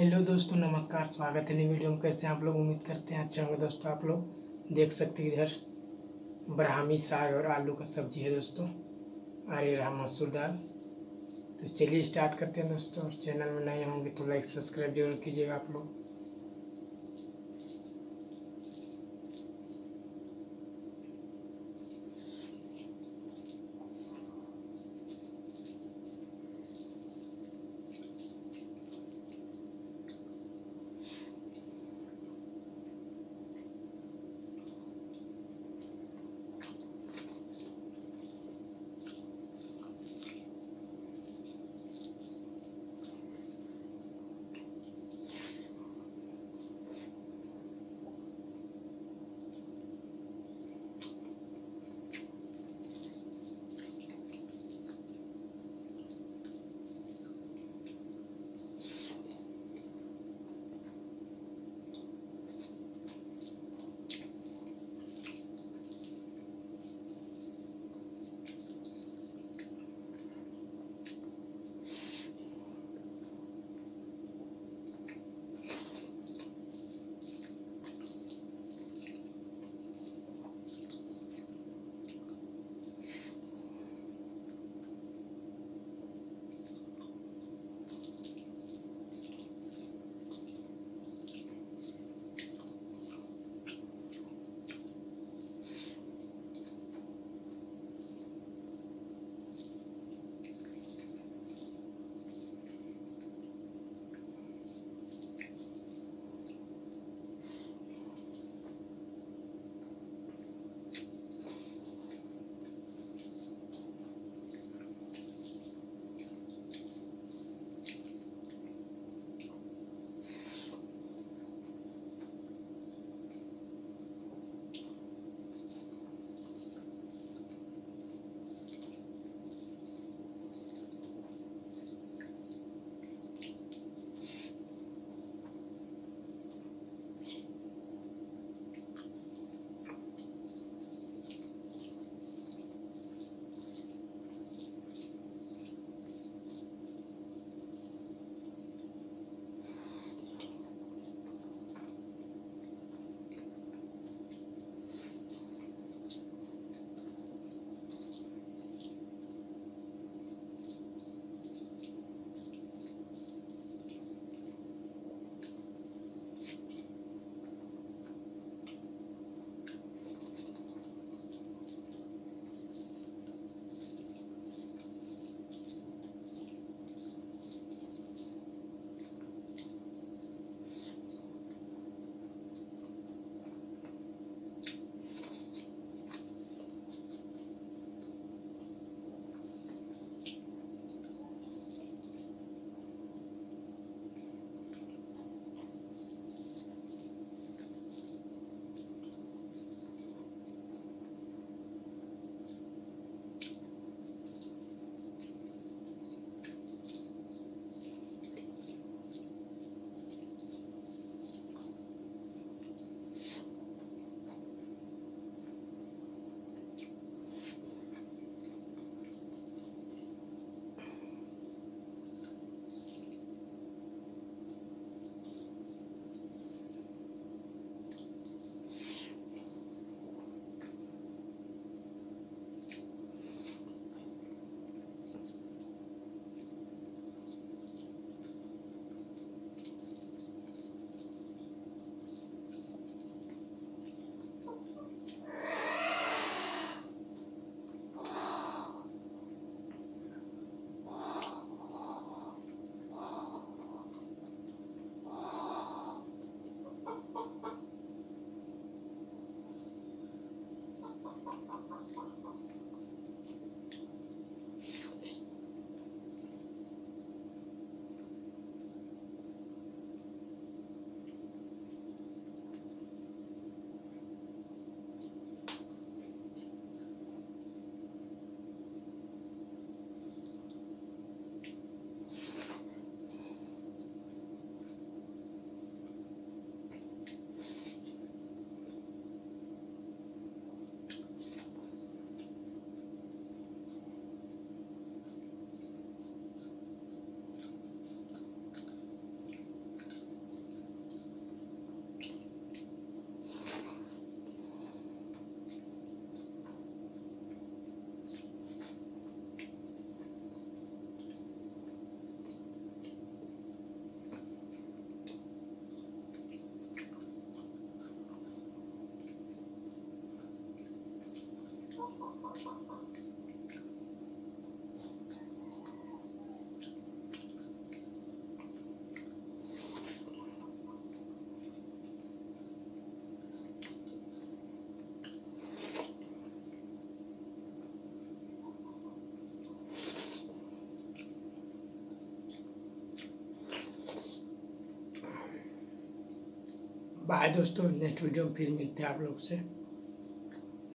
Hello दोस्तों, नमस्कार। स्वागत है नई वीडियो में। कैसे आप लोग? उम्मीद करते हैं अच्छे होंगे। दोस्तों आप लोग देख सकते हैं इधर ब्राह्मी साग और आलू का सब्जी है दोस्तों, और ये रहा मसूर दाल। तो चलिए स्टार्ट करते हैं दोस्तों। और चैनल में नए होंगे तो लाइक सब्सक्राइब जरूर कीजिएगा आप बाय दोस्तों, नेक्स्ट वीडियो में फिर मिलते हैं आप लोग से।